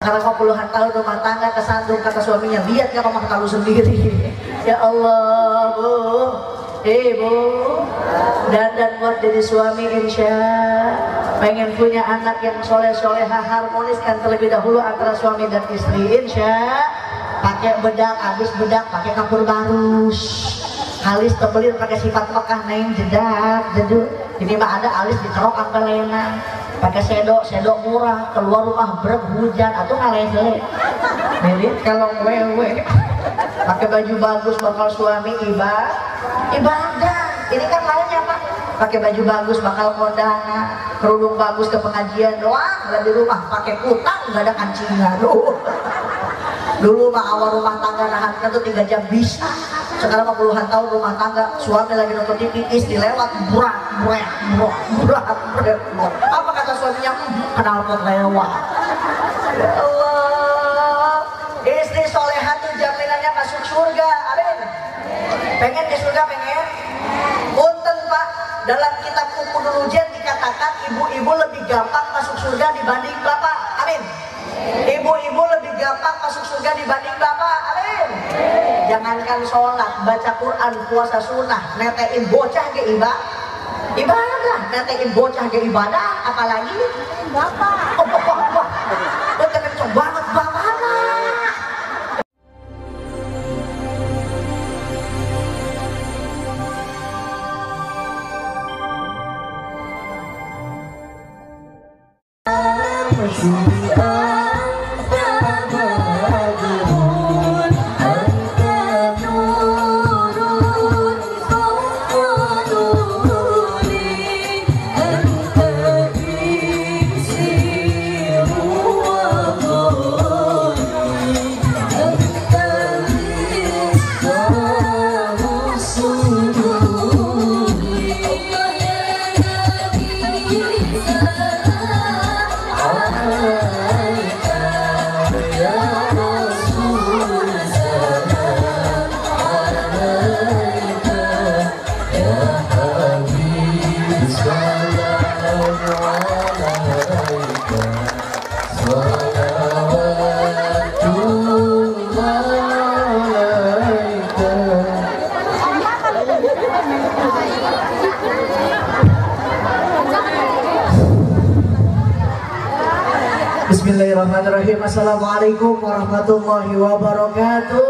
Karena puluhan tahun rumah tangga kesandung kata suaminya, lihat gak mama tahu sendiri. Ya Allah bu, ibu, dandan buat jadi suami insya, pengen punya anak yang soleh-solehah, harmonis kan terlebih dahulu antara suami dan istri insya. Pakai bedak, habis bedak pakai kapur barus, alis tebelir pakai sifat Mekah, neng jedak jeduk. Ini mah ada alis dicerok apa lena, pakai sedok, sedok murah, keluar rumah brek hujan atau ngalele. Milit kalau wewe, pakai baju bagus bakal suami ibadah. Ini kan lainnya Pak, pakai baju bagus bakal kodana, kerudung bagus ke pengajian doang, nggak di rumah pakai kutang nggak ada kancingan. Dulu mah awal rumah tangga nahan tuh 3 jam bisa. Sekarang mah puluhan tahun rumah tangga, suami lagi nonton TV, istri lewat, brak, apa kata suaminya? Kenalpot lewat. Ya Allah, istri soleha tuh jaminannya masuk surga, amin. Pengen ke surga, pengen? Punten Pak, dalam kitab Uqudul Ujian dikatakan ibu-ibu lebih gampang masuk surga dibanding bapak, amin. Ibu-ibu lebih gampang masuk surga dibanding bapak, amin. Jangankan sholat, baca Quran, puasa sunnah, netein bocah ke ibadah, netein bocah ke ibadah, apalagi bapak. Oh, betul betul banget bapak. Bismillahirrahmanirrahim. Assalamualaikum warahmatullahi wabarakatuh.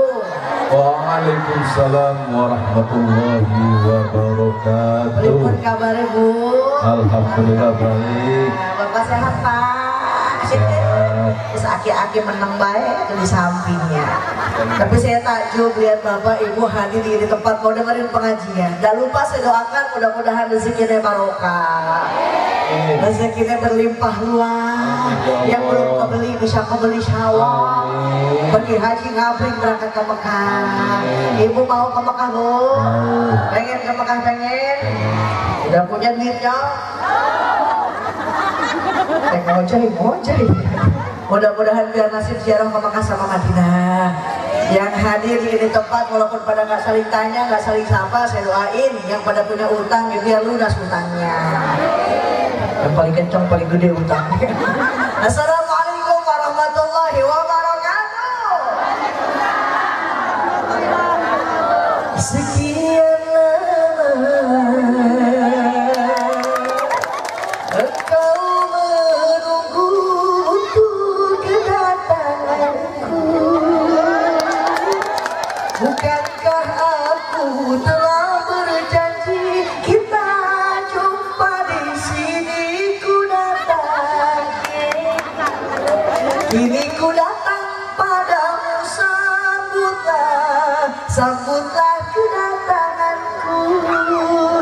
Waalaikumsalam warahmatullahi wabarakatuh. Apa kabar Bu? Alhamdulillah baik. Bapak sehat Pak? Sehat. Terus aki-aki menang baik di sampingnya. Tapi saya takjub lihat Bapak Ibu hadir di tempat mau dengerin pengajian. Dan lupa saya doakan mudah-mudahan rezekinya barokah. Rezekinya berlimpah luas, yang belum kebeli bisa kebeli syawal, pergi haji ngabring berangkat ke Mekah. Ibu mau ke Mekah Bu? Pengen ke Mekah, pengen? Udah punya duitnya? Ngojai. Mudah-mudahan biar nasib ziarah ke Mekah sama Madinah. Yang hadir di tempat walaupun pada nggak saling tanya, nggak saling sapa, saya doain yang pada punya utang biar lunas utangnya. Yang paling kencang, paling gede utangnya. Assalamualaikum warahmatullahi wabarakatuh. Sekian lama engkau menunggu untuk kedatanganku. Bukankah aku telah berjanji kita jumpa di sini? Ku datang padamu, sambutlah kedatanganku.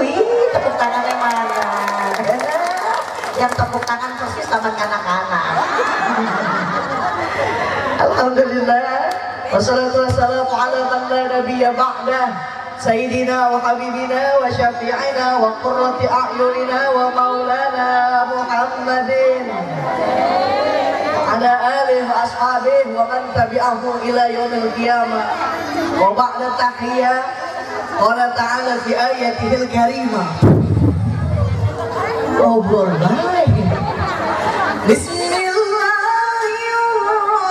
Ih, tepuk tangannya mana? Yang tepuk tangan persis sama anak-anak. Alhamdulillah. Wassalamualaikum warahmatullahi wabarakatuh. Sayyidina wa habibina wa syafi'ina wa qurrati a'yunina wa maulana Muhammadin ala alihi wa ashabihi wa man tabi'ahu ila yaumil qiyamah. Wa ba'da tahiyya qala ta'ala fi ayatihil karimah. Bismillahirrahmanirrahim.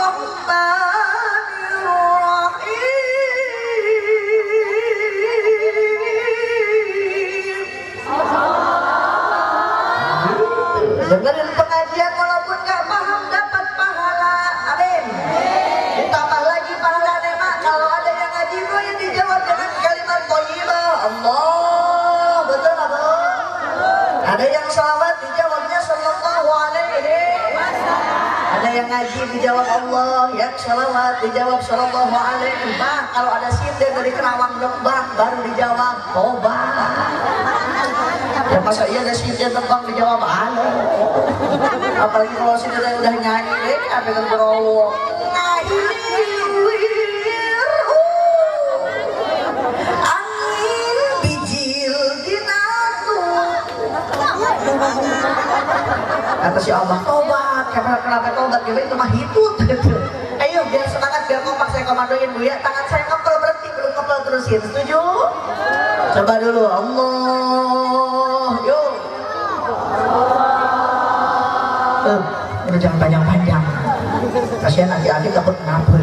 yang salat dijawabnya sallallahu alaihi wasallam. Ada yang ngaji dijawab Allah, yang salawat dijawab sallallahu alaihi. Bang, kalau ada sinden dari Karawang dong bang, baru dijawab tobat. Ya masa iya ada sinden tembang dijawab halo. Apalagi kalau sinden udah nyanyi deh, apa yang berolok. Kata si Allah, tobat, kenapa tobat? Gila itu mah hitut. Ayo biar semangat, biar kompak, saya komandoin Bu ya. Tangan saya ngepel berhenti, belum ngepel terusin. Setuju? Coba dulu, Allah. Yuk. Udah jangan panjang-panjang. Kasihan adik-adik takut ngabur.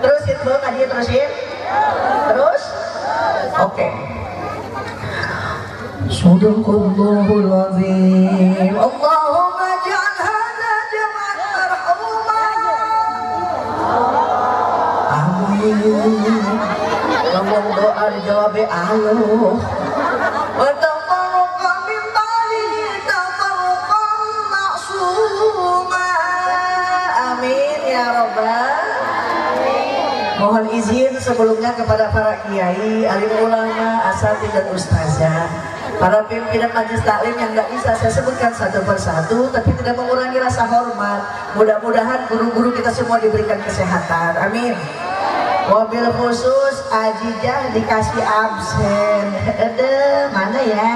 Terusin Bu, tadi terusin. Terus? Oke. Subhanallahul azim. Allahumma ja'al hadza jam'an marhuma. Amin. Ngomong doa dijawab Allah. Mohon izin sebelumnya kepada para kiai, alim ulama, asatidz dan ustazah, para pimpinan majelis taklim yang nggak bisa saya sebutkan satu persatu, tapi tidak mengurangi rasa hormat. Mudah-mudahan guru-guru kita semua diberikan kesehatan. Amin. Mobil khusus Azizah dikasih absen. Mana ya?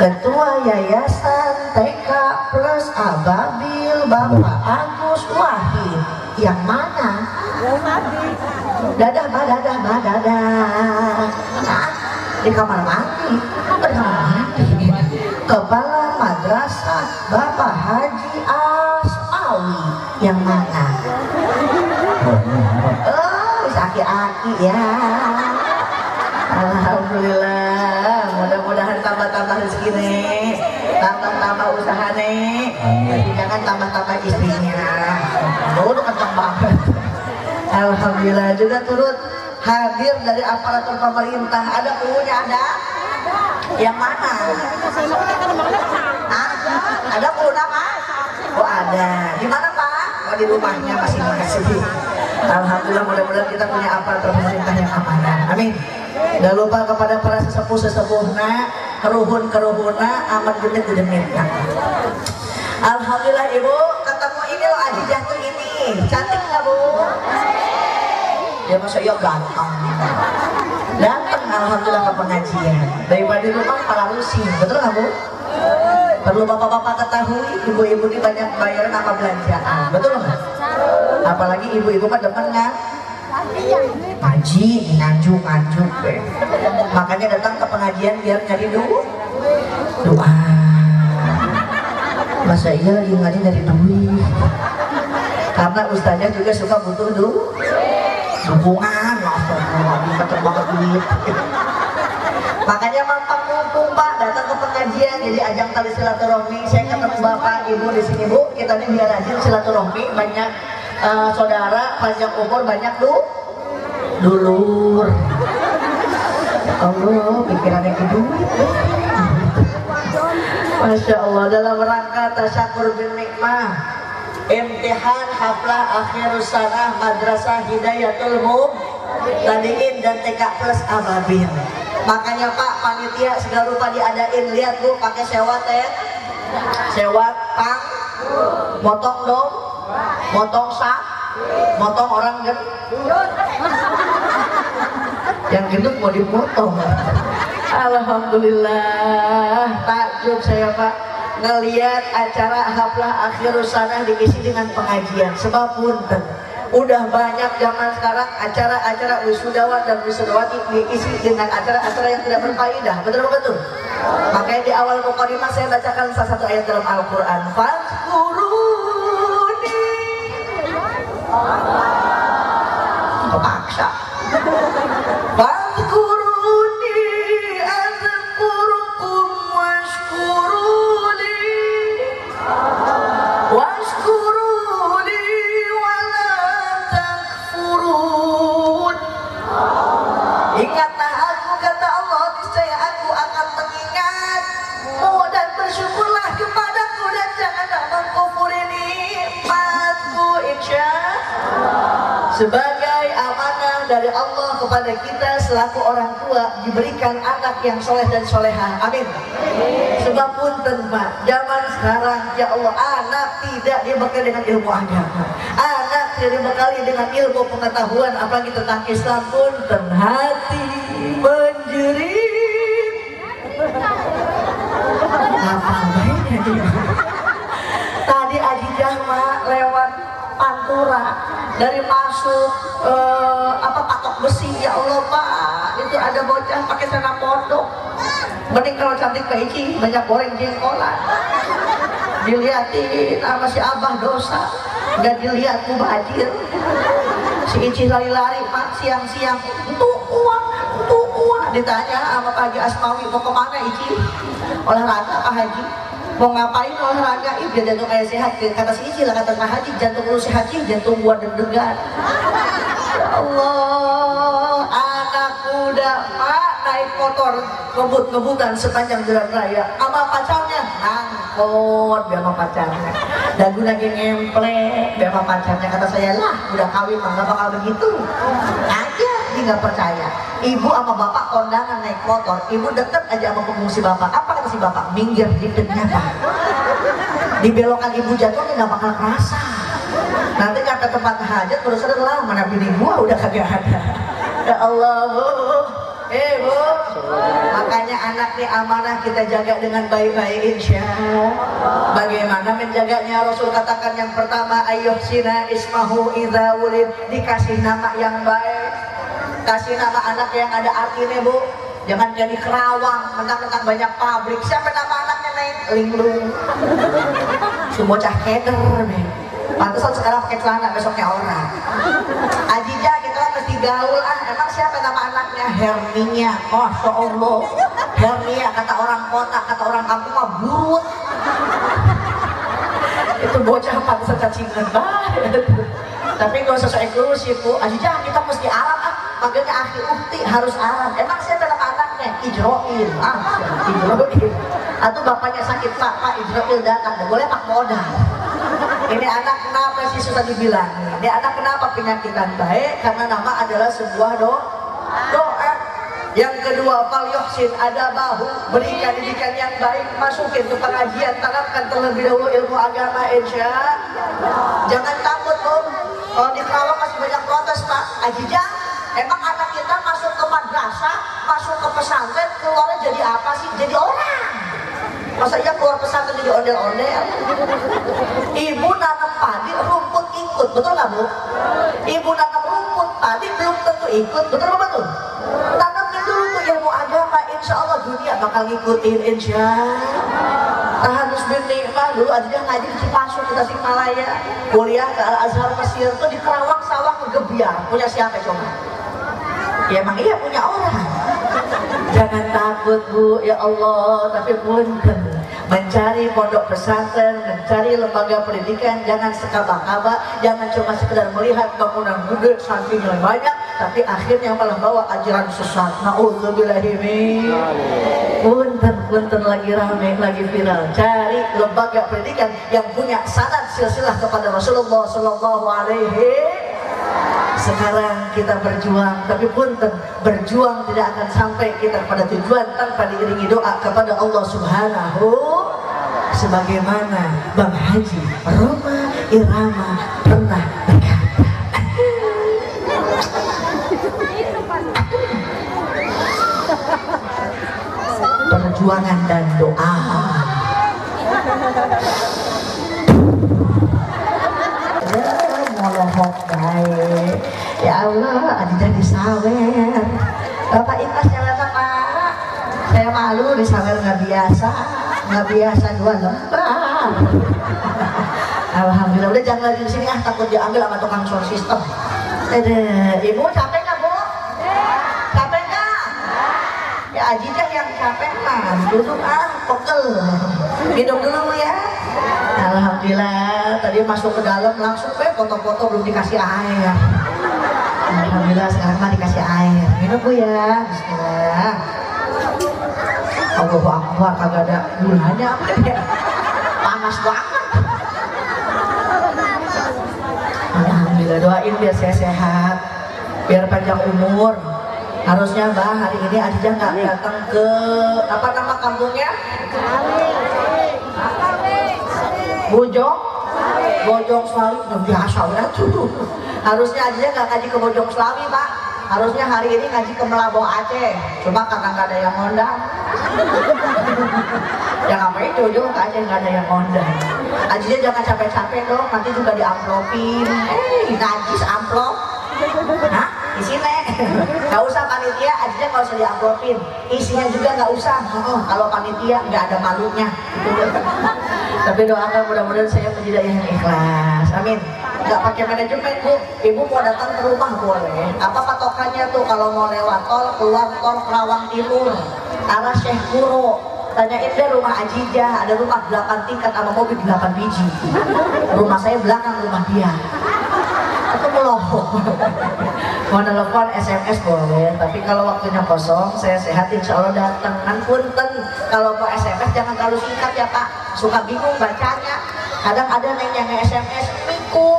Ketua Yayasan TK Plus Ababil Bapak Agus Wahid. Yang mana? Dadah, dadah, dadah. Nah, di kamar mandi. Kepala Madrasah Bapak Haji As'awi. Yang mana? Oh, aki-aki ya. Alhamdulillah, mudah-mudahan tambah-tambah rezeki nih, tambah-tambah usaha nih, jangan tambah-tambah istrinya. Oh, udah kencang banget. Alhamdulillah juga turut hadir dari aparatur pemerintah. Ada punya ada? Yang mana? Ada punya Pak? Oh ada. Di mana Pak? Oh di rumahnya masing-masing. Alhamdulillah mudah-mudahan kita punya aparatur pemerintah yang amanah. Amin. Gak lupa kepada para sesepuh-sesepuhna, keruhun-keruhuna, amat genit-genitna. Alhamdulillah Ibu, ketemu ini loh Azizah tuh ini. Cantik gak Bu? Ya masa iya ganteng. Ganteng alhamdulillah ke pengajian. Daripada di rumah malah rusih, betul gak Bu? Perlu bapak-bapak ketahui, ibu-ibu ini banyak bayaran apa belanjaan, betul gak? Apalagi ibu-ibu mah demen kan? Ngaji, ngaju makanya datang ke pengajian biar nyari doa. Masa iya lagi ngaji dari duit, karena ustaznya juga suka butuh dukungan. Keter banget duit, makanya mampang mumpung Pak datang ke pengajian, jadi ajang tali silaturahmi. Saya ketemu bapak ibu di sini Bu, kita ini biar rajin silaturahmi, banyak saudara, panjang umur, banyak dulur. Allah, pikirannya ke duit. Masya Allah, dalam rangka tasyakur bin nikmah, imtihan haflah akhir sanah Madrasah Hidayatul Mubtadiin dan TK Plus Ababil. Makanya Pak, panitia segala rupa diadain. Lihat Bu, pakai sewat ya, sewat pang, motong dong, motong sak, motong orang gendut. Yang gendut mau dipotong. Alhamdulillah, takjub saya Pak ngelihat acara haflah akhirus sanah diisi dengan pengajian. Sebab punten Udah banyak zaman sekarang acara-acara wisudawan dan wisudawati diisi dengan acara-acara yang tidak berfaedah. Betul? Makanya di awal mukadimah saya bacakan salah satu ayat dalam Al-Quran. Fadkuruni. Kepaksa. Fadkuruni azkurukum washkuruli. Ingatlah aku, kata Allah, niscaya aku akan mengingatmu dan bersyukurlah kepadaku dan janganlah mengkufuri nikmatku, insyaallah. Sebagai amanah dari Allah kepada kita selaku orang tua, diberikan anak yang soleh dan solehah. Amin. Sebab punten Pak, zaman sekarang ya Allah, anak tidak dibekali dengan ilmu agama, jadi bekali dengan ilmu pengetahuan apalagi tentang Islam pun terhati menjerit. Tadi Azizah lewat pantura dari masuk patok besi. Ya Allah Pak, itu ada bocah pakai celana pondok. Mending kalau cantik kayak Ici banyak goreng jengkolan. Dilihatin sama si abah dosa. Gak dilihat ku bajir. Si Ici lari-lari Pak, siang-siang Untuk uang ditanya sama Pak Haji Asmawi, mau kemana Ici? Olahraga Pak Haji. Mau ngapain olahraga? Biar jantung kayak sehat. Kata si Ici lah, kata Pak Haji, jantung lu sehat sih, jantung gua deg-degan. Ya Allah, anak muda Pak naik motor ngebut-ngebutan sepanjang jalan raya sama pacarnya, angkot biar sama pacarnya, dagu lagi ngemplek biar sama pacarnya. Kata saya, lah udah kawin mah gak bakal begitu aja. Dia gak percaya. Ibu sama bapak kondangan naik motor, ibu deket aja sama pengungsi bapak. Apa kata si bapak? Minggir dikitnya Pak, dibelokan ibu jatuhnya gak bakal kerasa. Nanti kata tempat hajat baru sadar, lah mana bini gua udah kagak ada. Ya Allah Bu. Bu, makanya anak nih amanah kita jaga dengan baik-baik, insya Allah. Bagaimana menjaganya? Rasul katakan yang pertama, ayuh sina ismahu idha wulid. Dikasih nama yang baik, kasih nama anak yang ada artinya Bu. Jangan jadi Karawang, mentang-mentang banyak pabrik. Siapa nama anaknya naik? Linglung. Semua cah keder nih. Pantesan sekarang pakai celana, besoknya orang. Azizah gitu kan mesti gaul. Emang siapa nama anaknya? Herminia. Masya Allah, Hermia. Kata orang kota, kata orang kampung mah but. Itu bocah pantesan cacingan banget. Tapi gak usah eksklusif Bu. Azizah kita mesti Arab ah. Panggilnya Akhi Ukti, harus Arab. Emang siapa nama anaknya? Ijroil. Ijroil. Atau bapaknya sakit, Pak Ijroil datang. Boleh Pak Modal. Ini anak kenapa sih susah dibilang? Ini anak kenapa penyakitan baik? Karena nama adalah sebuah doa. Yang kedua, fal yuhsin adabahu, berikan didikan yang baik, masukin ke pengajian, tanamkan terlebih dahulu ilmu agama, insya Allah. Jangan takut Om, kalau di Karawang masih banyak protes Pak. Azizah, emang anak kita masuk ke madrasah, masuk ke pesantren, keluarnya jadi apa sih? Jadi orang. Masa iya keluar pesantren jadi ondel-ondel? Ibu nanam padi, rumput ikut, betul nggak Bu? Ibu nanam rumput padi, belum tentu ikut, betul nggak betul? Tanam itu rumput ilmu agama, insya Allah dunia bakal ngikutin, insya Allah. Tahanus bin Nikmah, dulu Azizah ngaji di Cipasung, di Tasikmalaya, kuliah ke Al-Azhar Mesir, tuh di Karawang sawah kegebiar, punya siapa coba? Ya emang iya punya orang. Jangan takut Bu, ya Allah, tapi punten. Mencari pondok pesantren, mencari lembaga pendidikan, jangan sekabak-kabak, jangan cuma sekedar melihat bangunan gede sampingnya banyak, tapi akhirnya malah bawa ajaran sesat. Nauzubillahimin. Punten lagi rame, lagi viral. Cari lembaga pendidikan yang punya sanad silsilah kepada Rasulullah Shallallahu Alaihi. Sekarang kita berjuang, tapi punten, berjuang tidak akan sampai kita pada tujuan tanpa diiringi doa kepada Allah Subhanahu. Sebagaimana Bang Haji Roma Irama pernah berkata, perjuangan dan doa. Mohon baik. biasa, nggak biasa dua lembar. Alhamdulillah, udah jangan lagi di sini ah, takut diambil sama tukang sound system. Ibu capek nggak bu? Capek nggak? Ya Azizah yang capek mas, duduk ah, pegel. Minum dulu ya. Alhamdulillah, tadi masuk ke dalam langsung foto-foto belum dikasih air. Alhamdulillah sekarang mah dikasih air. Minum bu ya. Bismillah. Allahu Akbar, kagak ada gulanya apa ya. Panas banget. Alhamdulillah, doain biar saya sehat, biar panjang umur. Harusnya bah hari ini Azizah nggak datang ke apa nama kampungnya? Bojong Selawi, biasa udah tuh. Harusnya Azizah nggak ngaji ke Bojong Selawi pak, harusnya hari ini ngaji ke Melaboh Aceh. Cuma kakak nggak ada yang ngondang. Jangan apa itu, Jong ke Aceh nggak ada yang ngondang. Azizah jangan capek-capek dong, nanti juga diamplopin. Najis amplop, nah isinya nggak usah panitia. Azizah kalau usah diamplopin, isinya juga nggak usah. Kalau panitia nggak ada malunya. Tapi doakan mudah-mudahan saya pendidik yang ikhlas, amin. Nggak pakai manajemen bu, ibu mau datang ke rumah boleh. Apa patokannya tuh kalau mau lewat tol keluar tol Karawang Timur arah Syekh Guru, tanyain deh rumah Azizah, ada rumah 8 tingkat sama mobil 8 biji. Rumah saya belakang rumah dia. Aku melompok. Mau telepon SMS boleh, tapi kalau waktunya kosong saya sehat insya Allah datang. Kan punten kalau mau SMS jangan terlalu singkat ya pak, suka bingung bacanya. Kadang ada yang SMS mikum,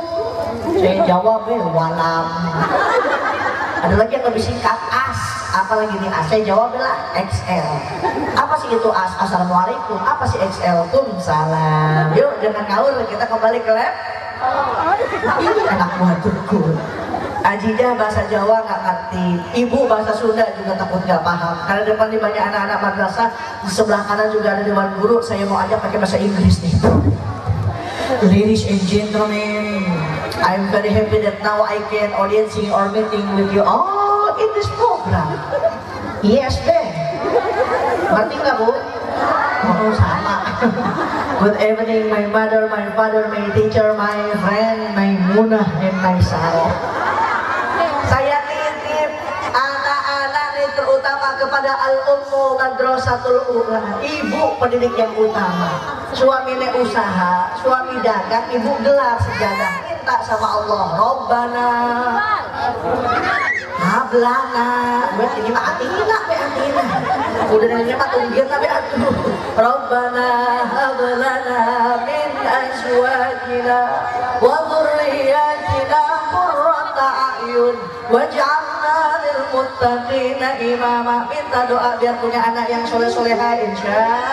saya jawabnya walam. Ada lagi yang lebih singkat as, apalagi nih as, saya jawabnya lah XL. Apa sih itu as? Assalamualaikum. Apa sih XL? Waalaikumsalam. Yuk jangan ngawur, kita kembali ke lab. Ini anak muhaturku. Azizah bahasa Jawa nggak ngerti, ibu bahasa Sunda juga takut nggak paham. Karena depan di banyak anak-anak madrasah, di sebelah kanan juga ada dewan guru. Saya mau ajak pakai bahasa Inggris nih. Ladies and gentlemen, I'm very happy that now I can audiencing or meeting with you all in this program. Yes deh. Ngerti nggak bu? Oh sama. Good evening, my mother, my father, my teacher, my friend, my Munah, and my Sarah. Saya titip anak-anak ini terutama kepada al-ummu madrasatul ula, ibu pendidik yang utama. Suaminya usaha, suami dagang, ibu gelar sejadah. Minta sama Allah, Robbana. Ablana, buat ini mah atina, atina. Udah nanya mah tunggir tapi aduh. Robbana ablana min azwajina wa dzurriyyatina qurrata a'yun waj'alna lil muttaqina imama. Minta doa biar punya anak yang soleh-soleha insyaallah.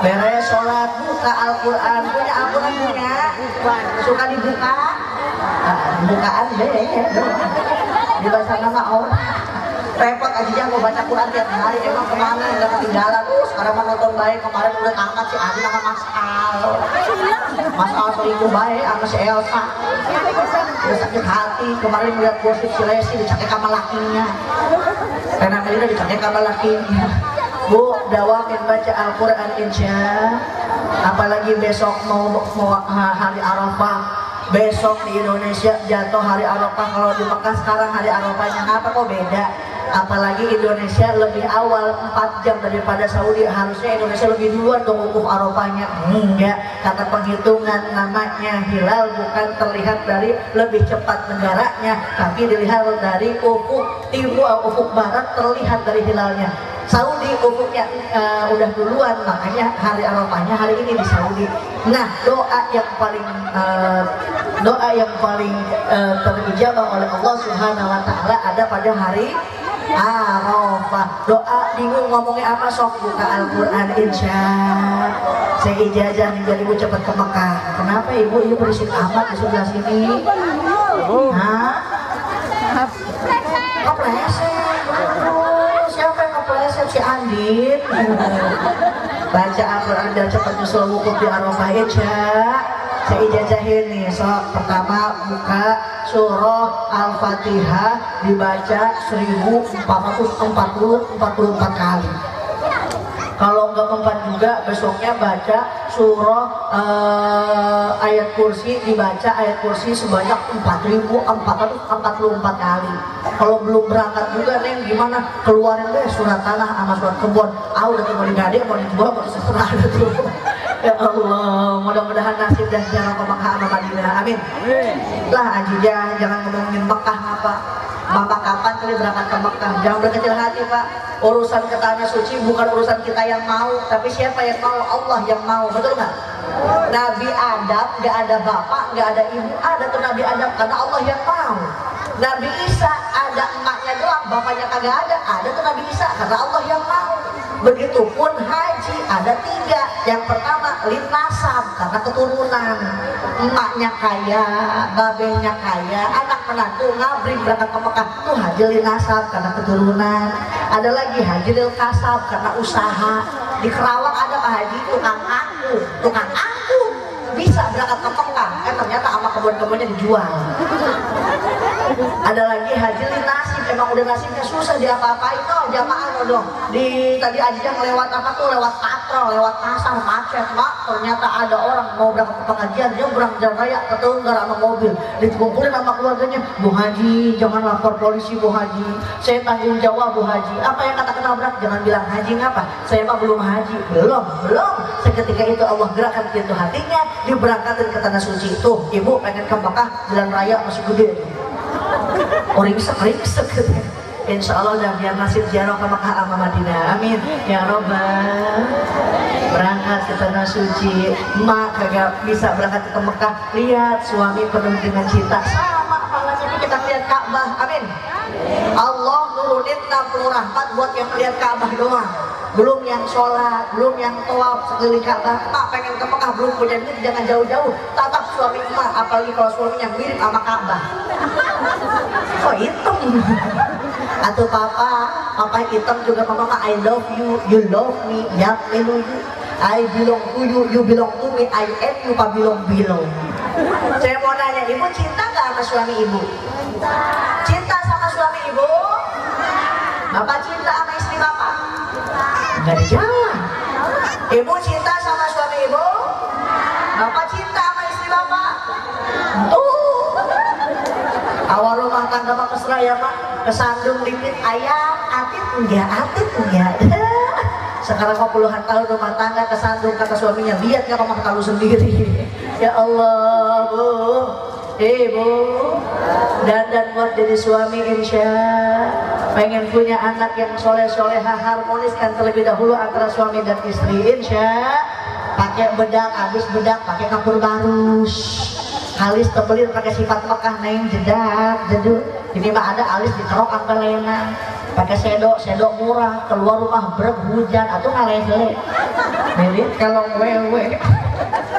Beres sholat, buka Al-Qur'an, punya Al-Qur'an punya. Suka dibuka. Bukaan deh. Di bahasa nama orang repot Azizah mau baca Quran tiap hari, emang kemana udah ketinggalan. Sekarang mau nonton baik, kemarin udah tamat si Adi sama Mas Al. Mas Al selingkuh baik sama si Elsa, udah sakit hati. Kemarin lihat gosip si Lesi dicakek sama lakinya, karena Melina dicakek sama lakinya. Bu, dawamin baca Al-Quran insya, apalagi besok mau hari Arafah. Besok di Indonesia jatuh hari Arafah, kalau di Mekah sekarang hari Arafahnya apa kok beda. Apalagi Indonesia lebih awal 4 jam daripada Saudi, harusnya Indonesia lebih duluan dong hukum Arafahnya. Enggak, kata penghitungan namanya hilal bukan terlihat dari lebih cepat negaranya, tapi dilihat dari ufuk timur, ufuk barat terlihat dari hilalnya. Saudi ufuknya udah duluan, makanya hari Arafahnya hari ini di Saudi. Nah, doa yang paling terijabah oleh Allah Subhanahu wa taala ada pada hari Arafah. Doa bingung ngomongnya apa, sok buka Al-Qur'an insya. Saya ijazah nih, jadi ibu cepat ke Mekah. Kenapa ibu? Ibu berisik amat di sebelah sini. Hah? Si Andin baca Al-Quran dan cepat nyusul wukuf di Arafah aja. Saya ijazahin nih sok, pertama buka surah Al-Fatihah, dibaca 1444 kali. Kalau nggak mempan juga, besoknya baca surah ayat kursi, dibaca ayat kursi sebanyak 4.444 kali. Kalau belum berangkat juga, Neng, gimana? Keluarin deh surat tanah sama surat kebun. Ah, udah tinggal digade, mau dijual, mau diserah, tuh. Ya Allah, mudah-mudahan nasib dan jalan ke Mekah sama Madinah. Amin. Lah, Azizah, jangan ngomongin Mekah apa. Bapak kapan kali berangkat ke Mekah? Jangan berkecil hati, Pak. Urusan ke tanah suci bukan urusan kita yang mau, tapi siapa yang mau? Allah yang mau, betul nggak? Nabi Adam nggak ada bapak, nggak ada ibu, ada tuh Nabi Adam karena Allah yang mau. Nabi Isa ada emaknya doang, bapaknya kagak ada tuh Nabi Isa karena Allah yang mau. Begitupun haji ada 3. Yang pertama linasab karena keturunan, emaknya kaya, babenya kaya, anak menantu ngabring berangkat ke Mekah tuh haji linasab karena keturunan. Ada lagi haji lilkasab karena usaha. Di Karawang ada Pak Haji tukang aku bisa berangkat ke Mekah, ternyata sama kebun-kebunnya dijual. Ada lagi haji linasib, emang udah nasibnya susah diapa-apain dong, jamaah dong. Di tadi Azizah lewat apa tuh, lewat patrol, lewat pasar, macet, Pak. Ternyata ada orang mau berangkat ke pengajian, dia berang jalan raya ketunggal sama mobil, dikumpulin sama keluarganya. Bu Haji, jangan lapor polisi Bu Haji, saya tanggung jawab Bu Haji. Apa yang kata kenabrak, jangan bilang haji ngapa, saya mah belum haji. Belum, seketika itu Allah gerakan pintu hatinya, diberangkatin ke tanah suci. Tuh, ibu pengen ke Mekah, jalan raya masih gede. Ringsek gitu. Insya Allah udah biar nasib ziarah ke Mekah sama Madinah. Amin ya Robbal. Berangkat ke tanah suci, mak kagak bisa berangkat ke Mekah, lihat suami penuh dengan cinta, sama apalagi kita lihat Ka'bah. Amin. Allah nurunin 60 rahmat buat yang melihat Ka'bah doang, belum yang sholat, belum yang tawaf sekeliling Ka'bah. Mak pengen ke Mekah belum punya duit, jangan jauh-jauh, tatap suami mak, apalagi kalau suaminya mirip sama Ka'bah. Kok hitam? Atau papa hitam juga, mama I love you, you love me, ya melu you, I belong to you, you belong to me, I am you, pa bilong. Saya mau nanya, ibu cinta nggak sama suami ibu? Cinta sama suami ibu? Bapak cinta sama istri bapak? Nggak dijawab. Ibu cinta sama suami ibu? Bapak cinta sama istri bapak? Tuh. Awal rumah tangga mah kesra ya Pak, kesandung lipit ayam, atit enggak. Sekarang kok puluhan tahun rumah tangga kesandung, kata suaminya, lihat nggak rumah kamu sendiri. Ya Allah Bu, ibu, dandan buat jadi suami insya. Pengen punya anak yang soleh-soleha, harmoniskan terlebih dahulu antara suami dan istri insya. Pakai bedak, habis bedak pakai kapur barus. Alis tebelir pakai sifat Mekah, Neng, jeduk. Ini mah ada alis diterok sampai lengan. Pakai sedok murah, keluar rumah breg hujan atau ngaleh-leh. Mirip kalau wewe.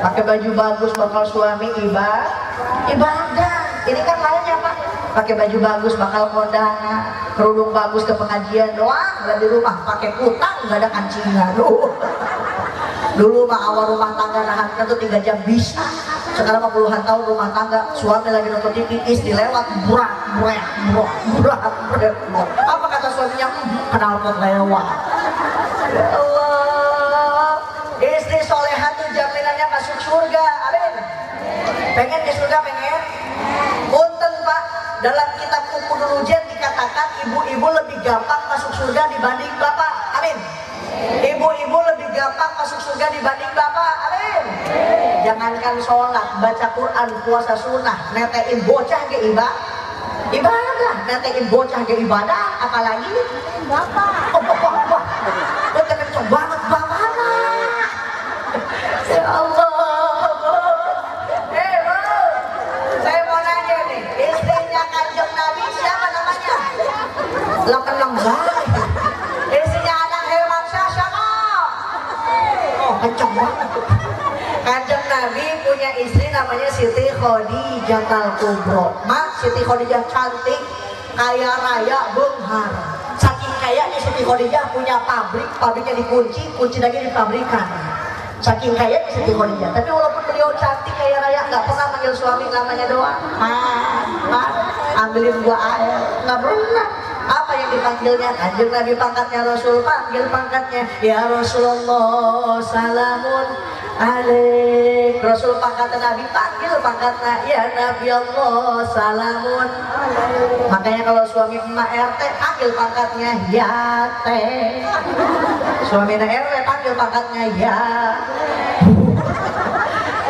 Pakai baju bagus bakal suami ibadah. Ini kan lainnya, Pak. Pakai baju bagus bakal kondangan, kerudung bagus ke pengajian doang, enggak di rumah pakai kutang, enggak ada kancingan. Dulu mah awal rumah tangga nahan tuh 3 jam bisa. Sekarang mah puluhan tahun rumah tangga, suami lagi nonton TV, istri lewat, burak. Apa kata suaminya? Knalpot lewat. Ya Allah, istri solehah tuh jaminannya masuk surga. Amin. Pengen ke surga, pengen. Punten Pak, dalam kitab Ummul Rujan dikatakan ibu-ibu lebih gampang masuk surga dibanding bapak. Amin. Ibu-ibu lebih gampang masuk surga dibanding bapak. Amin. Jangankan sholat, baca Quran, puasa sunnah, netein bocah ke ibadah, netein bocah ke ibadah, apalagi bapak. Oh, gue terkejut banget bapak. Ya Allah. Bro, saya mau nanya nih, istrinya Kanjeng Nabi siapa namanya? Lengkeng banget. Kanjeng Nabi punya istri namanya Siti Khadijah Al-Kubra. Mak, Siti Khadijah cantik, kaya raya, benghara. Saking kayanya Siti Khadijah punya pabriknya dikunci, kunci lagi dipabrikan. Saking kaya Siti Khadijah. Tapi walaupun beliau cantik, kaya raya, nggak pernah manggil suami namanya doang. Ma, ambilin gua air, nggak pernah. Apa yang dipanggilnya Kanjeng Nabi, pangkatnya Rasul, panggil pangkatnya ya Rasulullah salamun alaik. Rasul pangkatnya Nabi, panggil pangkatnya ya Nabi Allah salamun alaik. Makanya kalau suami emak RT panggil pangkatnya ya teh, suami RW panggil pangkatnya ya.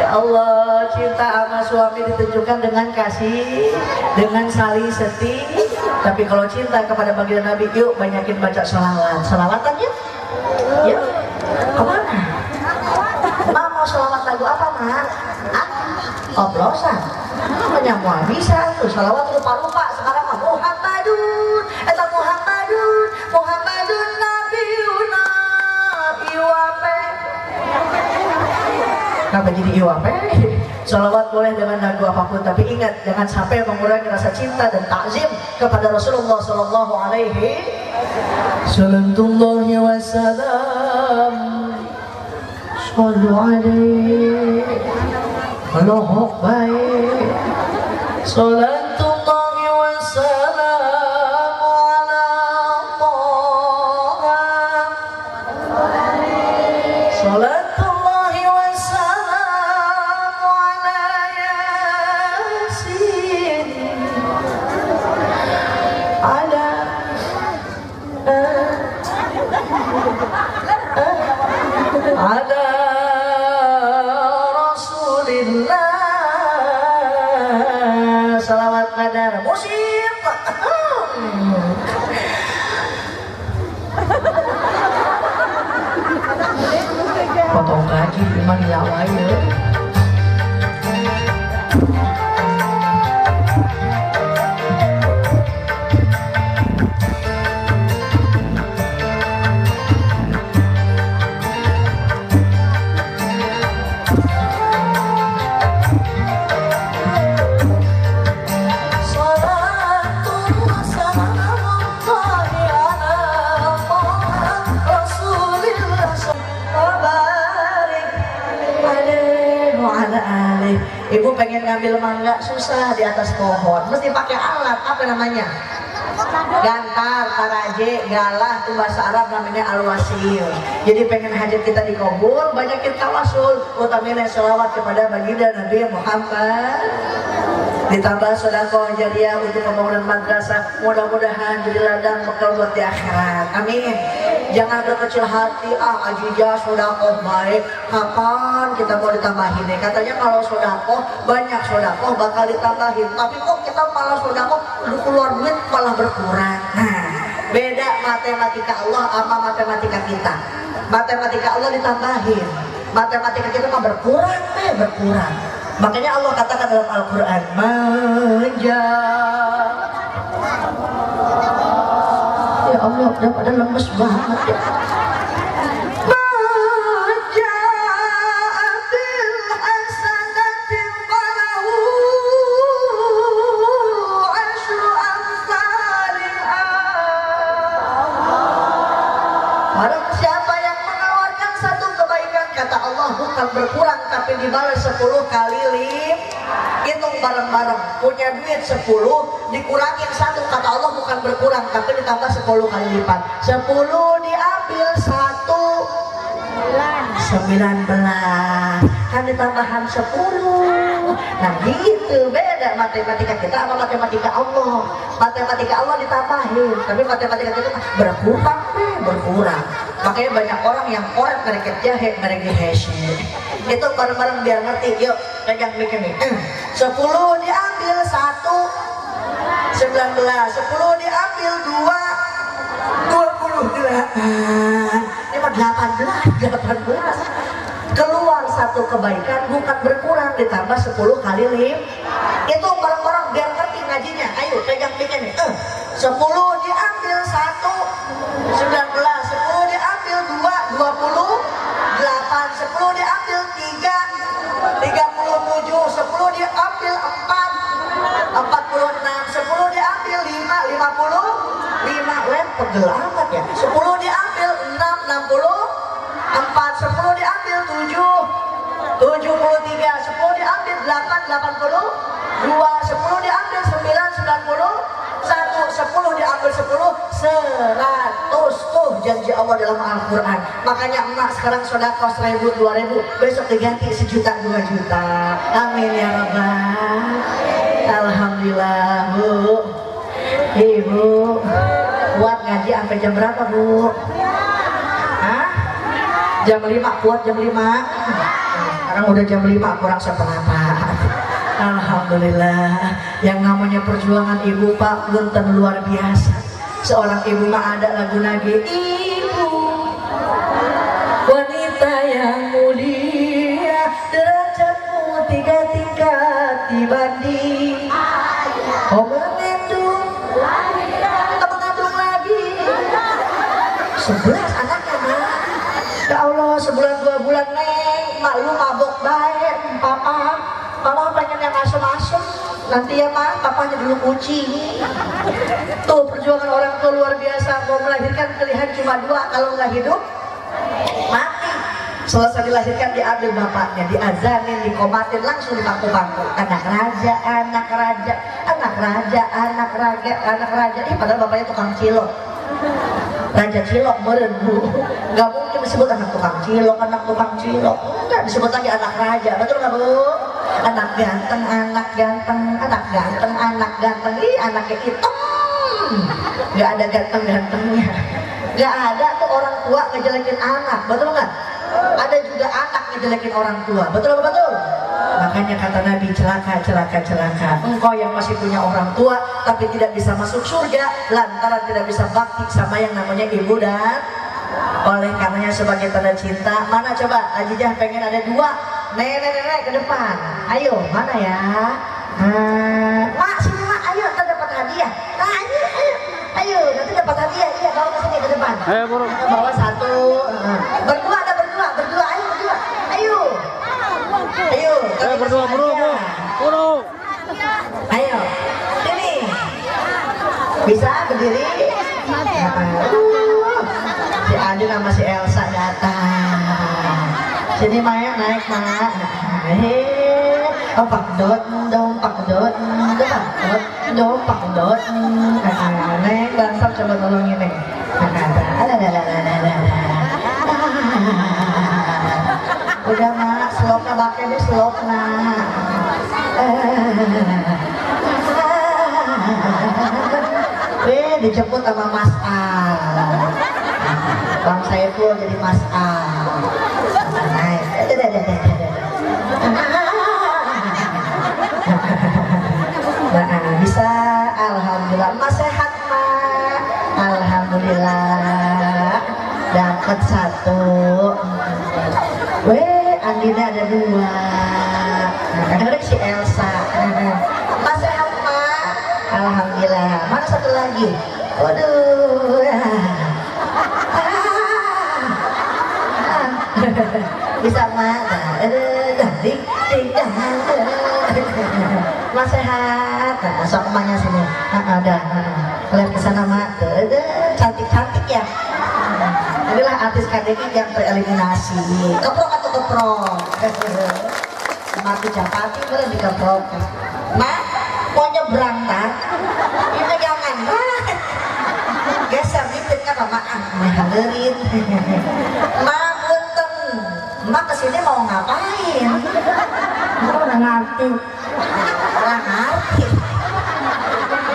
Allah, cinta sama suami ditunjukkan dengan kasih, dengan saling setia. Tapi kalau cinta kepada baginda Nabi, yuk banyakin baca sholawat. Sholawatan yuk, yuk. Kemana? Mak mau sholawat lagu apa mak? Ah, oplosan. Menyamua bisa tuh sholawat lupa-lupa. Sekarang mah Muhammadun, eta Muhammadun, Muhammadun Nabiuna Iwape. Kenapa jadi iwape? Sholawat boleh dengan lagu apapun, tapi ingat jangan sampai mengurangi rasa cinta dan takzim kepada Rasulullah Shallallahu Alaihi Wasallam. Sallu alaihi, Allahu Akbar. Sallallahu wasallamu ala Muhammad. Ada Rasulillah, salawat pada musik. Potong kaki cuman dilawai ya. Ibu pengen ngambil mangga susah di atas pohon, mesti pakai alat apa namanya? Gantar, taraje, galah, itu bahasa Arab namanya al-wasil. Jadi pengen hajat kita dikabul, banyakin tawasul, utamanya selawat kepada baginda Nabi Muhammad. Ditambah sedekah jariah untuk pembangunan madrasah, mudah-mudahan jadi ladang bekal buat di akhirat. Amin. Jangan berkecil hati, ah ajijah sedekah baik, kapan kita mau ditambahin? Katanya kalau sedekah banyak sedekah bakal ditambahin, tapi kok kita malah sedekah keluar duit malah berkurang. Nah, beda matematika Allah sama matematika kita. Matematika Allah ditambahin, matematika kita mah berkurang, berkurang. Makanya Allah katakan dalam Al-Quran, ya Allah udah pada lemes banget ya. Berkurang tapi dibalas 10 kali lip, hitung bareng-bareng. Punya duit 10 dikurangin 1, kata Allah bukan berkurang tapi ditambah 10 kali lipat. 10 diambil 1, 19. Kan ditambahan 10. Nah gitu beda matematika kita sama matematika Allah. Matematika Allah ditambahin, tapi matematika kita berkurang, berkurang. Makanya banyak orang yang korek, mereka jahe, mereka heshe. Itu bareng-bareng biar ngerti. Yuk, pegang mic-nya. 10 diambil 1, 19. 10 diambil 2, 28. Ini mah 18. Keluar 1 kebaikan bukan berkurang, ditambah 10 kali lip. Itu bareng-bareng biar ngerti ngajinya. Ayo, pegang mic-nya. 10 diambil 1, 19. 10 diambil 2, 28. 10 diambil 3, 37. 10 diambil 4, 46. 10 diambil 5, 55. Lem pegel amat ya. 10 diambil 6, 64. 10 diambil 7, 73. 10 diambil 8, 82. 10 diambil 9, 91. 10 diambil 10, 100 tuh janji Allah dalam Al-Quran. Makanya emak sekarang sedekah 1000, 2000, besok diganti 1 juta, 2 juta. Amin ya Rabbal. Alhamdulillah Bu. Ibu kuat ngaji sampai jam berapa Bu? Hah? Jam 5 kuat jam 5. Sekarang udah jam 5 kurang seperempat. Alhamdulillah, yang namanya perjuangan ibu Pak Gunten luar biasa. Seorang ibu mah ada lagu lagi, ibu wanita yang mulia, derajatmu 3 tingkat dibanding ayah. Oh betul, teman-teman lagi 11 anaknya mah. Ya Allah, sebulan 2 bulan neng, mak lu mabok baik, papa. Mama pengen yang asem-asem. Nanti ya Pak, papanya dulu kucing. Tuh perjuangan orang tua luar biasa. Mau melahirkan pilihan cuma 2. Kalau nggak hidup, mati. Selesai dilahirkan diambil bapaknya, diazanin, dikomatin, langsung dipangku-pangku. Anak raja, anak raja, anak raja, anak raja, anak raja. Ih, padahal bapaknya tukang cilok. Raja cilok meren Bu. Nggak mungkin disebut anak tukang cilok, anak tukang cilok. Nggak, disebut lagi anak raja. Betul nggak Bu? Anak ganteng, anak ganteng, anak ganteng, anak ganteng. Ih, anaknya hitam. Nggak ada ganteng-gantengnya. Nggak ada tuh orang tua ngejelekin anak. Betul nggak? Ada juga anak ngejelekin orang tua. Betul apa betul? Makanya kata Nabi, celaka, celaka, celaka engkau yang masih punya orang tua tapi tidak bisa masuk surga lantaran tidak bisa bakti sama yang namanya ibu dan. Oleh karenanya sebagai tanda cinta, mana coba Azizah pengen ada 2 nenek-nenek ke depan. Ayo, mana ya? Mak, sini Mak, ayo, kita dapat hadiah. Nah, ayo, ayo, ayo, nanti dapat hadiah. Iya, bawa ke sini ke depan. Ayo, burung. Bawa 1. Berdua, ada berdua, berdua, ayo berdua. Ayo. Ayo, ayo berdua, burung. Burung. Ayo. Sini. Bisa berdiri? Si Adi sama si Elsa datang. Sini Maya naik Maya. Hei, pak dot, naik bangsap coba tolongin nih. Udah Mak, slopnya pakai deh slopnya. Dijemput sama Mas A. Bang saya tuh jadi Mas A. Naik. Nah, bisa. Alhamdulillah. Mas sehat Mak. Alhamdulillah. Dapat 1. Weh, Andina ada 2. Ada si Elsa. Mas sehat Mak. Alhamdulillah. Mana satu lagi? Waduh. Bisa Mak. Mas sehat. Sok emaknya sini. Ada. Lihat ke sana Mak. Cantik-cantik ya. Inilah artis KDI yang tereliminasi. Keprok atau keprok? Mati capati boleh dikeprok. Mak, mau nyebrang Mak? Ini jangan Mak. Geser dikit kan Mak. Menghalurin. Mak, Mak kesini mau ngapain? Mak udah ngerti. Udah ngerti.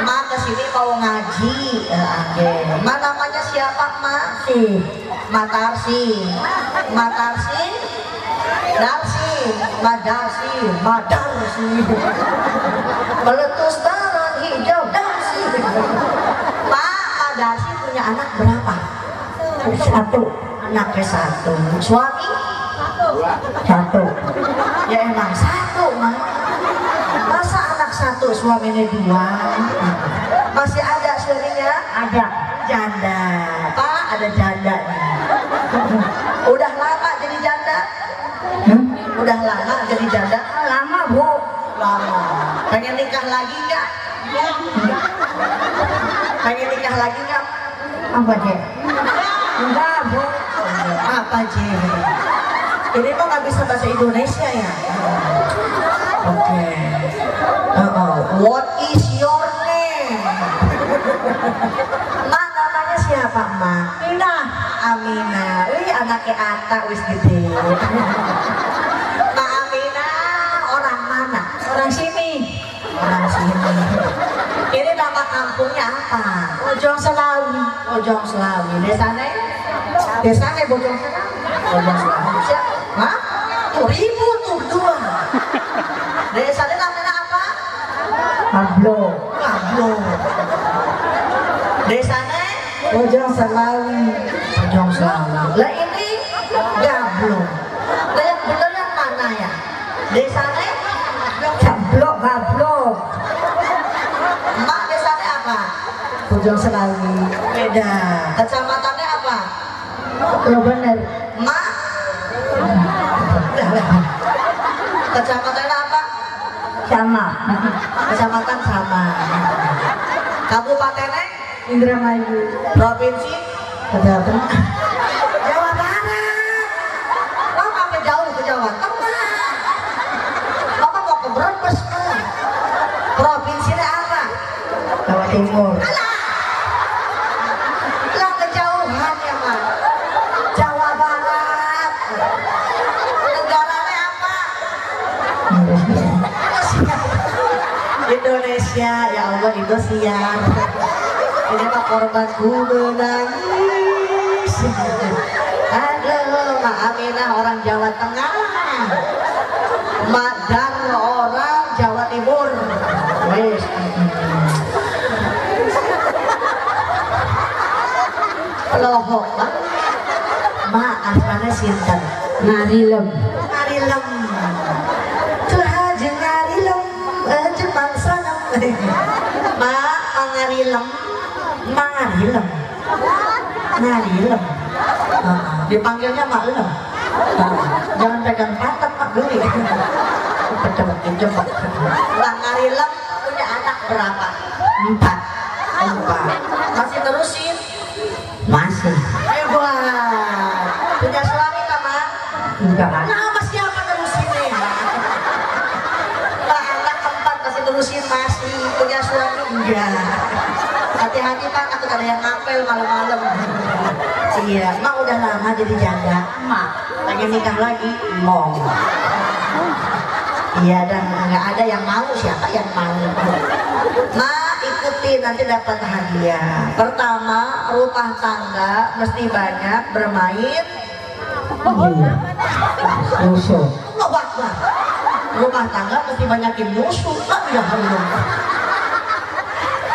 Mak kesini mau ngaji. Oke. Mak namanya siapa Mak? Si. Matarsi. Matarsi. Darsi. Madarsi. Madarsi. Meletus barang hijau Darsi. Mak, Madarsi punya anak berapa? 1. Anaknya 1. Suami? 1. Ya emang 1 Mak. Masa anak 1 suaminya 2. Masih ada suaminya? Ada. Janda. Pak, ada janda. Udah lama jadi janda? Udah lama jadi janda? Lama Bu. Lama. Pengen nikah lagi nggak? Pengen nikah lagi nggak? Apa deh? Enggak Bu. Apa deh? Ini mah nggak bisa bahasa Indonesia ya. Oke. Okay. What is your name? Mak nama apa emak? Nah, Amina, wih anaknya Ata wis gede. Mbak Amina orang mana? Orang sini. Orang sini. Ini nama kampungnya apa? Bojong Selawi. Bojong Selawi. Desane? Desane Bojong Selawi. Bojong Selawi. Hah? Tuh ribu tuh dua. Desane namanya apa? Pablo. Pablo. Desane? Bojong Selawi. Bojong Selawi. Lah ini gablok. Lah yang bener yang mana ya? Desane? Gablok, gablok. Mak desane apa? Bojong Selawi. Beda. Kecamatannya apa? Lo bener. Mak. Kecamatannya apa? Sama. Kecamatan sama. Kabupatennya? Indramayu. Provinsi? Jawa. Jawa Barat. Lo sampai jauh ke Jawa Tengah. Lo kan mau ke Brebes. Provinsinya apa? Jawa Timur. Alah. Lah kejauhan ya Pak. Jawa Barat. Negaranya apa? Indonesia. Ya Allah Indonesia. Ini Pak korbanku menangis. Aduh, Mbak Aminah orang Jawa Tengah, Mbak Dar orang Jawa Timur. Wes. Lohok, Mbak asmane sinten? Ngarilem. Ngarilem. Curah jeng ngarilem, Jepang sana. Mbak ngarilem. Ngarilem, ngarilem, dipanggilnya Mak Lem. Jangan pegang patat Pak Guli. Pedemetin cepat. Mbak Ngarilem punya anak berapa? 4. 4. Masih terusin? Masih. Wah, punya suami nggak Mak? Enggak. Nah masih apa terusin nih? Mbak anak 4 masih terusin masih punya suami enggak? Hati-hati Pak, takut ada yang ngapel malam-malam. Iya, Mak udah lama jadi janda. Mak pengen nikah lagi, mau. Iya, dan nggak ada yang mau, siapa yang mau? Mak ikuti nanti dapat hadiah. Pertama, rumah tangga mesti banyak bermain. Musuh. Rumah tangga mesti banyakin musuh, Pak ya belum.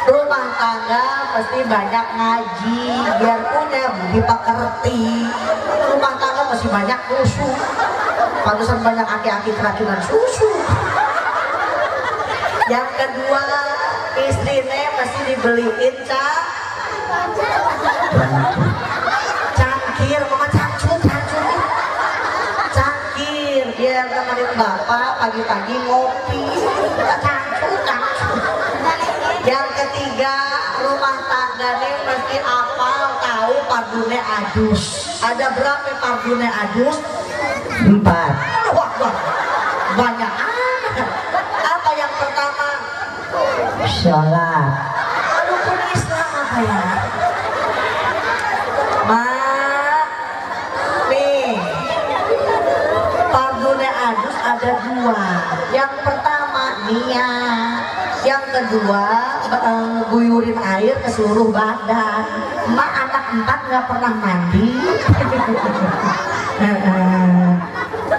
Rumah tangga pasti banyak ngaji biar punya budi pekerti. Rumah tangga pasti banyak susu, pantesan banyak aki-aki keracunan susu. Yang kedua, istrinya pasti dibeliin cangkir, mama cangkir biar temenin bapak pagi-pagi ngopi. Yang ketiga, rumah tangganya mesti apal tahu pardune adus. Ada berapa pardune adus? 4. Wah, wah. Banyak. Apa yang pertama? Sholat. Rukun Islam apa ya? Mami. Pardune adus ada 2. Yang pertama niat. Yang kedua, guyurin air ke seluruh badan. Mak anak 4 nggak pernah mandi.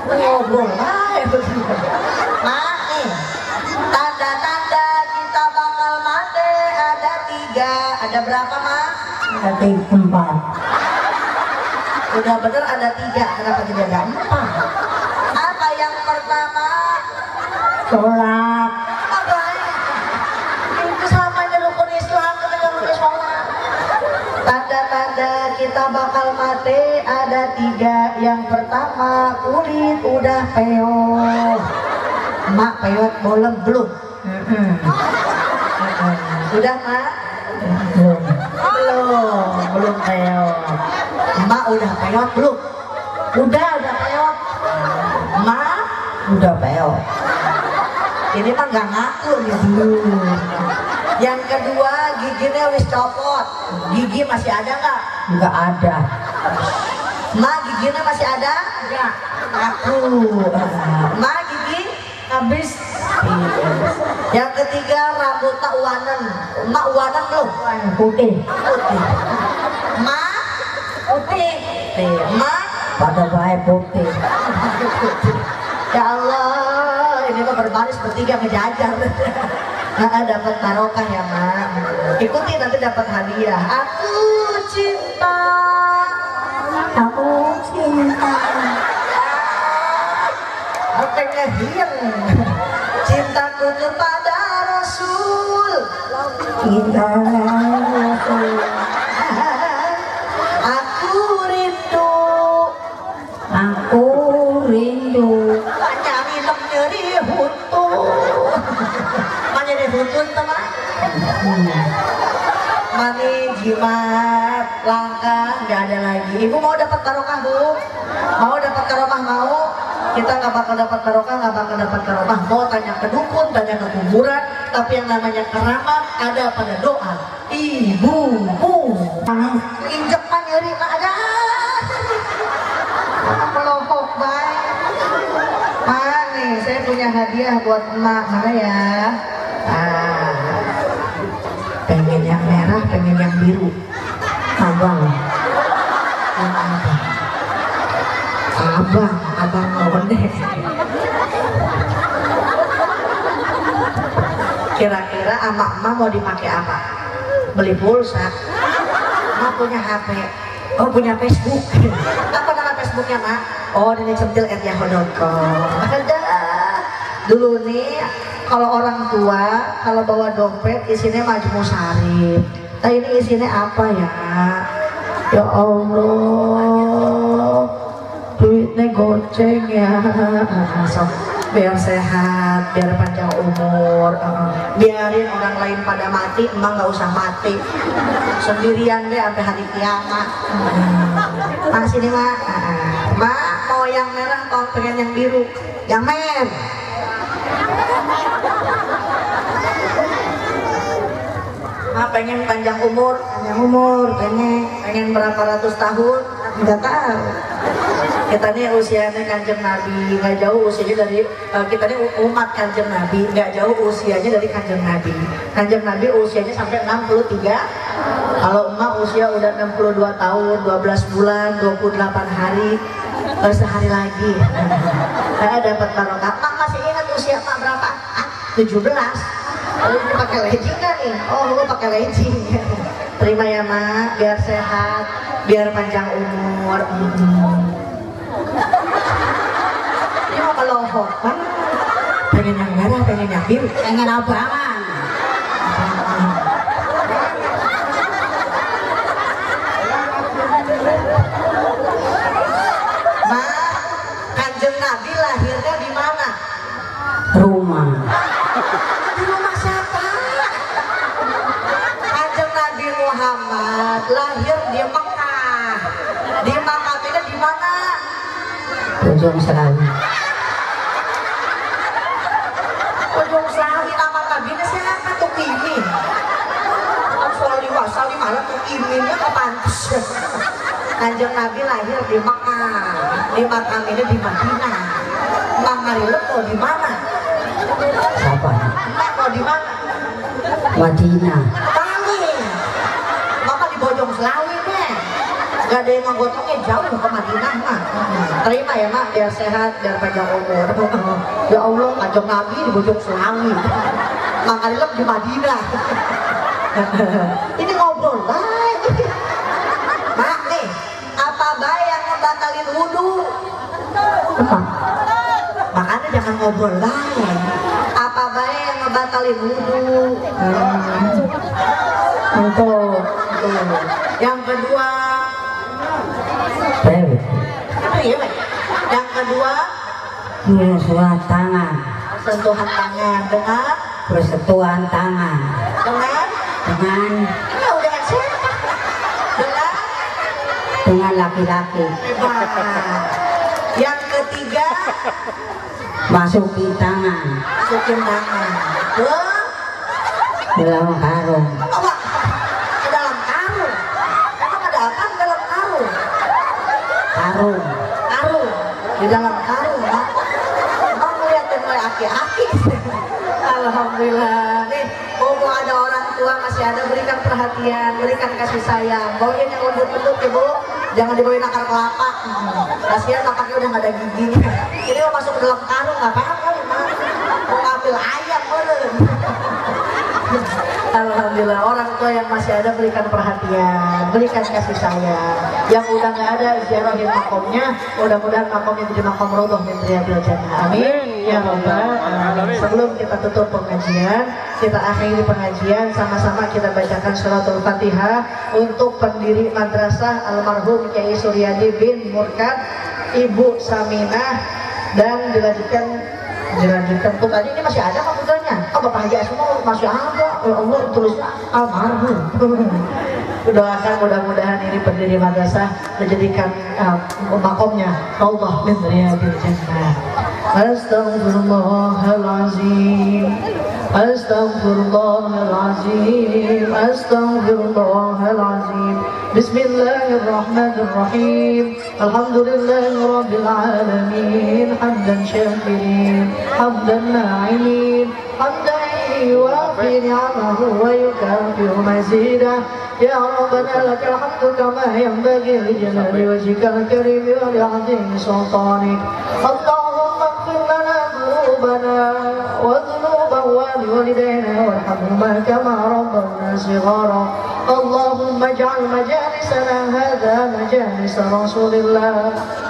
Ngobrol lah itu. Mak nih, tanda-tanda kita bakal mati ada 3. Ada berapa Mak? Ada 4. Udah bener ada 3, kenapa tidak ada 4? Apa yang pertama? Sholat. Kita bakal mati ada 3. Yang pertama kulit udah peot. Mak peot boleh belum? Sudah Mak? Belum. Belum peot. Mak udah peot belum? Udah peot. Mak udah peot. Ini mah nggak ngatur gitu. Yang kedua giginya wis copot. Gigi masih ada nggak? Nggak ada. Ma giginya masih ada? Nggak. Aku. Ma gigi habis. Yang ketiga rambut tak uwanen. Ma uwanen belum? Putih. Putih. Ma putih. Ma pada baik putih. Ya Allah, ini mah berbaris bertiga ngejajar. Nah, dapat barokah ya, Mak. Ikuti nanti dapat hadiah. Aku cinta. Aku cinta. Oke, ngehir. Cintaku kepada Rasul. Cinta Rasul. Aku rindu. Aku rindu. Buntun teman, mani jimat langkah nggak ada lagi. Ibu mau dapat barokah Bu? Mau dapat barokah mau? Kita nggak bakal dapat barokah, nggak bakal dapat barokah. Mau tanya ke dukun, tanya ke kuburan, tapi yang namanya keramat ada pada doa. Ibumu, injekan nyeri nggak ada. Melokok baik. Mani, saya punya hadiah buat emak, mana ya? Ah, pengen yang merah, pengen yang biru. Abang, yang abang. Abang ngondek. Kira-kira ama-ama mau dipakai apa? Beli pulsa. Ma punya HP. Oh, punya Facebook. Apa nama Facebooknya, Ma? Oh, nenecentil@yahoo.com. Ada. Dulu nih kalau orang tua kalau bawa dompet isinya majmu syarif. Nah ini isinya apa ya? Ya Allah, duitnya goceng ya. Biar sehat, biar panjang umur. Biarin orang lain pada mati, emang nggak usah mati. Sendirian deh sampai hari kiamat. Mas ini Mak, Mak mau yang merah atau pengen yang biru? Yang merah. Ma pengen panjang umur, pengen berapa ratus tahun, nggak tahu. Kita nih usianya Kanjeng Nabi, nggak jauh usianya dari kita nih umat Kanjeng Nabi, nggak jauh usianya dari Kanjeng Nabi. Kanjeng Nabi usianya sampai 63. Kalau emak usia udah 62 tahun, 12 bulan, 28 hari, sehari lagi. Saya dapat barokah. Mak masih ingat usia Mak berapa? 17. Oh, lu pakai legging kan nih? Oh, lu pakai legging. Terima ya, Mak, biar sehat, biar panjang umur. Ini mau kelohok, Mak. Pengen yang merah, pengen yang biru, pengen abangan. Mak, Kanjeng Nabi lahirnya di mana? Rumah. Muhammad lahir di Mekah. Di Mekah itu di mana? Ujung Selawi. Ujung Selawi nama kabinet siapa tuh ini? Selawi malah tuh ininya kepantes. Kanjeng Nabi lahir di Mekah. Di Mekah ini di Madinah. Mak Marilep mau di mana? Siapa? Mak mau di mana? Madinah. Bojong Selawi deh, gak ada yang menggotongnya jauh ke Madinah Mak. Terima ya Mak, biar sehat, biar panjang umur. Ya Allah, Kanjeng Nabi di Bojong Selawi, makanya di Madinah. Ini ngobrol lagi Mak nih, apa baik yang ngebatalin wudhu? Makanya jangan ngobrol lagi. Apa baik yang ngebatalin wudhu? Untuk yang kedua, sentuhan tangan, dengan persetuan tangan, dengan laki-laki. Yang ketiga, masukin tangan, Dalam karung. Apa? Ke dalam karung. Emang ada apa di dalam karung? Karung. Karung. Di dalam karung, Pak. Bang ngeliatin mulai aki-aki. Alhamdulillah. Nih, mau ada orang tua masih ada, berikan perhatian, berikan kasih sayang. Bawain yang lembut-lembut ya, Bu. Jangan dibawain akar kelapa. Kasihan lapaknya udah nggak ada giginya. Ini mau masuk ke dalam karung, nggak apa-apa, Pak. Mau ambil ayam, boleh. Alhamdulillah, orang tua yang masih ada berikan perhatian, berikan kasih sayang. Yang udah nggak ada, ziarahin makomnya. Mudah-mudahan makomnya jadi makom rodoh yang riyadhil jannah. Amin ya Rabbal alamin. Sebelum kita tutup pengajian, kita akhiri pengajian sama-sama kita bacakan suratul Fatihah untuk pendiri madrasah almarhum Kiai Suryadi bin Murkad, Ibu Saminah, dan dilanjutkan tuh tadi ini masih ada komputernya. Oh, Bapak Haji semua masih ada. Ya Allah, tulisnya almarhum. Doakan mudah-mudahan ini pendiri madrasah menjadikan makomnya Allah min riyadhil jannah. Astaghfirullahalazim. Astaghfirullahalazim. Astaghfirullahalazim. Bismillahirrahmanirrahim. Alhamdulillahirabbil alamin. Hamdan syakirin, hamdan na'imin, hamdan yuwaffi ni'amahu wa yukafiru mazidah. Ya Rabbana lakal hamdu kama yanbaghi li jalali wajhikal karim wa li'azimi sultanik. Allahumma ighfir lana dhunubana wa dhunuba walidayna warhamhuma kama rabbawna shighara. اللهم اجعل مجالسنا هذا مجالس رسول الله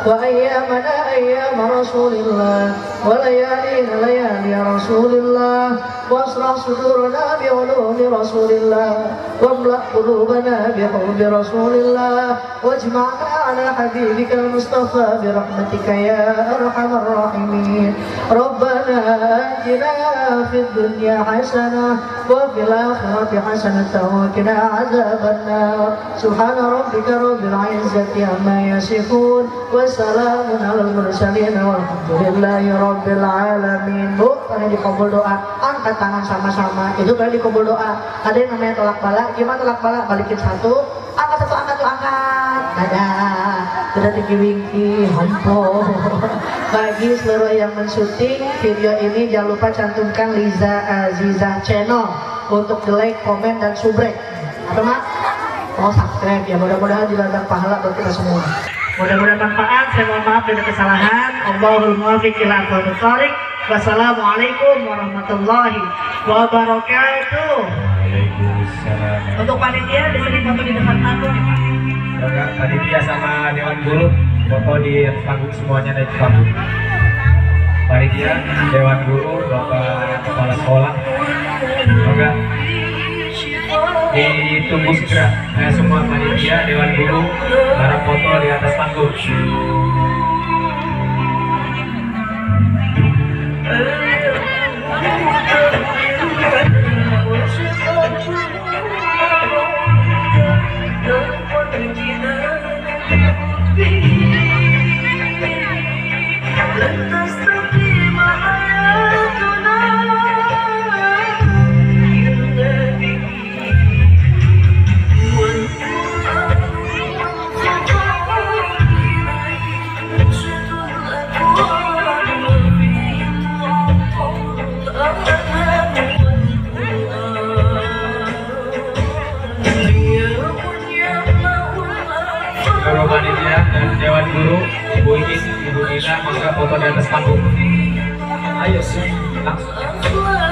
وأيامنا أيام رسول الله وليالينا ليالي رسول الله واشرح صدورنا بعلوم رسول الله واملأ قلوبنا بحب رسول الله واجمعنا على حبيبك المصطفى برحمتك يا أرحم الراحمين ربنا آتنا في الدنيا حسنة وفي الآخرة حسنة وقنا عذاب النار سبحان ربك رب العزة عما يصفون وسلام على المرسلين والحمد لله رب العالمين. Bu, tadi dikabul doa, angkat tangan sama-sama. Itu tadi dikabul doa. Ada yang namanya tolak balak. Gimana tolak balak? Balikin satu, angkat satu, angkat tuh, angkat. Sudah tinggi-tinggi, hampir. Bagi seluruh yang mensyuting video ini, jangan lupa cantumkan Liza Azizah channel untuk like, komen, dan subrek. Apa mak? Oh, subscribe ya. Mudah-mudahan dilancar pahala buat kita semua. Mudah-mudahan manfaat. Saya mohon maaf bila kesalahan. Allahul muwaffiq ila aqwamit thoriq. Wassalamualaikum warahmatullahi wabarakatuh. Waalaikumsalam. Untuk panitia di sini foto di depan panggung ya Pak. Panitia sama dewan guru foto di panggung semuanya naik panggung. Panitia, dewan guru, bapak kepala sekolah, semoga ditunggu segera. Nah, semua panitia, dewan guru, para foto di atas panggung. Dewan guru, Ibu Iis, Ibu Nina, maka foto di atas panggung. Ayo, langsung.